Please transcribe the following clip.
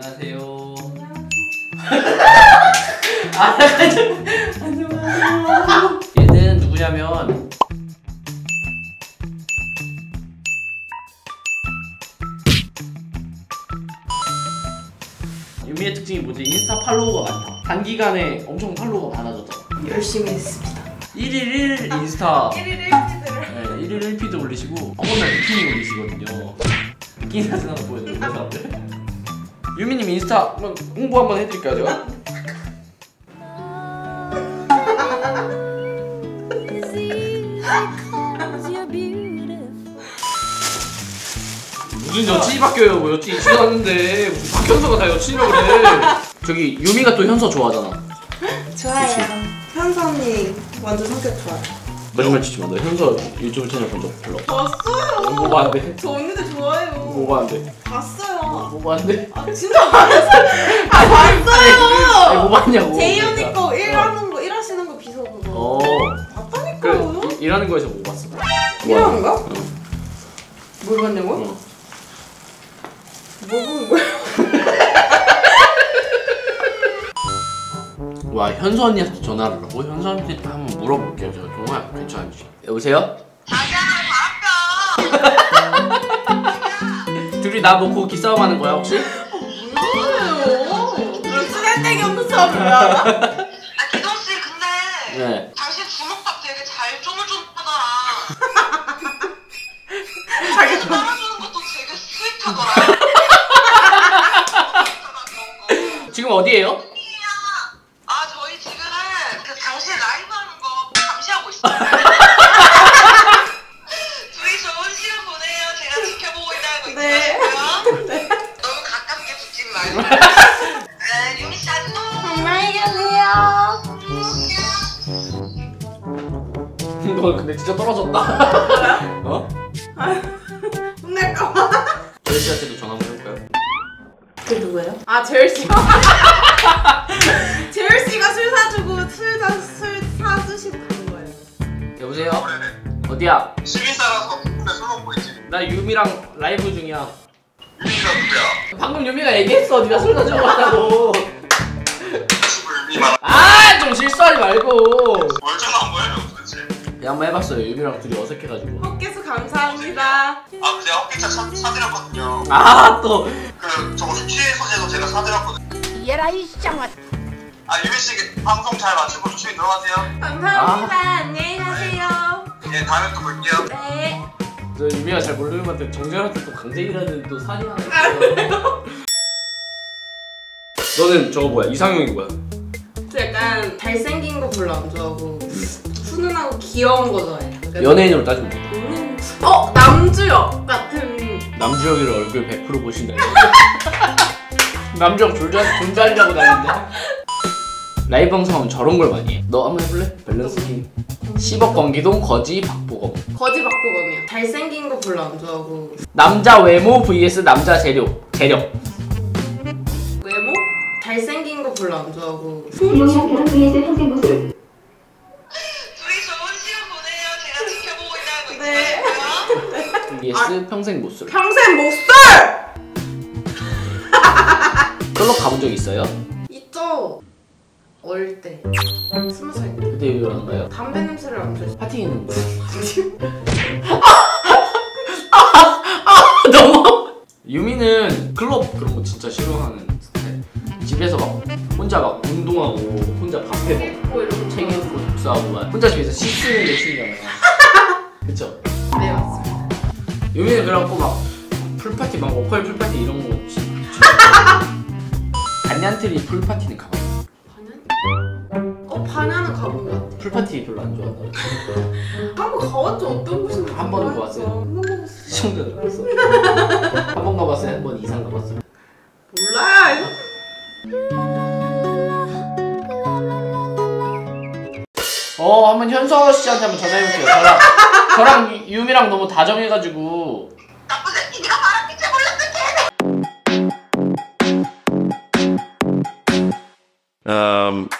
안녕하세요. 안녕하세요. 얘는 누구냐면 유미의 특징이 뭐지? 인스타 팔로우가 많다. 단기간에 엄청 팔로우가 많아졌다. 열심히 했습니다. 1일 1 인스타 1일 1피드를 1일 1피드 올리시고 어머나 비키니 올리시거든요. 비키니 사진 하나 보여드려요. 사람들 유미님 인스타 홍보 한번 해드릴까요 제가? 무슨 여친이 바뀌어요. 뭐 여친이 취소하는데 무슨 박현서가 다 여친이라고 그래. 저기 유미가 또 현서 좋아하잖아. 좋아요. 현서 언니 완전 성격 좋아요. 거짓말 치지 마. 나 현서 유튜브 채널 본 적 별로 봤어요. 뭐 봤는데? 저 언니들 좋아해요. 뭐 봤는데? 봤어요. 뭐 봤는데? 아 진짜 봤어요. 아 봤어요. 아니, 뭐 봤냐고. 제이 언니 거 일하는 거 일하시는 거 비서 그거. 어. 봤다니까요. 그래, 일하는 거에서 뭐 봤어? 일하는 거? 응. 뭘 봤냐고? 응. 뭐 보는 거야? 와 현수 언니한테 전화를 하고 현수 언니한테 한번 물어볼게요. 제가 정말 괜찮은지. 여보세요? 맞아 바빠. 둘이 나 놓고 기싸움 하는 거야 혹시? 몰라요. 그런 쓰잘데기 없는 사람이야. 아 기동 씨 근데 네. 당신 주먹밥 되게 잘 쪼물쪼물하더라. 자기 따라주는 것도 되게 스윗하더라. 지금 어디에요? 둘이 좋은 시간 보내요. 제가 지켜보고 있다고 있더라고요. 네. 너무 가깝게 붙지 말고. 네, 유미씨 안녕. 안녕히 계세요. 너 근데 진짜 떨어졌다. 어? 혼낼까봐. 젤씨한테도 전화 한번 해볼까요? 그 누구예요? 아 젤씨요? 젤씨가 술 사주고 술 사주시고 여보세요? 그래. 어디야? 시민사라서 근데 술 먹고 있지. 나 유미랑 라이브 중이야. 유미가 누구야? 방금 유미가 얘기했어. 네가 술 가지고 왔다고. 아, 좀 실수하지 말고. 얼마나 한 거야, 도대체? 내가 한번 해봤어요. 유미랑 둘이 어색해가지고. 헛개수 감사합니다. 아, 제가 헛개차 사드렸거든요. 아, 또. 그 저거 숙취의 소재도 제가 사드렸거든요. 얘라 이 쌍아. 아 유미씨 방송 잘 마치고 조심히 들어가세요. 감사합니다. 아. 안녕히 가세요. 네. 예, 다음에 또 볼게요. 네. 저 유미가 잘 모르는 건데 정재한테 또 강제기라는 또 산이 하나 있어요. 너는 저거 뭐야? 이상형이 뭐야? 저 약간 잘생긴 거 별로 안 좋아하고 훈훈하고 귀여운 거 좋아해요. 그러니까 연예인으로 따지면 돼. 어? 남주혁 같은. 남주혁이를 얼굴 100% 보신다. 남주혁 존잘이라고 나는데. 라이브 방송은 저런 걸 많이 해. 너 한번 해볼래? 밸런스 게임. 10억 권기동, 거지, 박보검. 거지, 박보검이야. 잘생긴 거 별로 안 좋아하고. 남자 외모 vs 남자 재력. 외모? 잘생긴 거 별로 안 좋아하고. 둘이 좋은 시간 보내요. 제가 지켜보고 있다고 있어요. vs 평생 못 술. 평생 못 술! 클럽 가본 적 있어요? 있죠. 어릴 때 20살 때. 그때 왜 안 가요? 담배 냄새를 안 좋아해서. 파티 있는 거야? 아 너무. 유미는 클럽 그런 거 진짜 싫어하는 스타일. 집에서 막 혼자 막 운동하고 혼자 밥해 먹고 책 읽고 독서하고 막 혼자 집에서 씻는 게 취미잖아요. 그쵸? 네 맞습니다. 유미는 그래갖고 막 풀파티 막 워커힐 풀파티 이런 거 반얀트리 풀파티는 가봐. 반야는 가본 것 같아. 풀파티 별로 안 좋아한다. 한번 가봤죠. 어떤 곳인지 한번 가봤어요. 한번 가봤어요. 시청자들 봤어. 한번 가봤어요. 한 번 이상 가봤어요. 몰라. 어 한번 현서 씨한테 한번 전화해볼게요. 저랑 유미랑 너무 다정해가지고. 나쁜 새끼가 바람 빛을 몰랐던 게.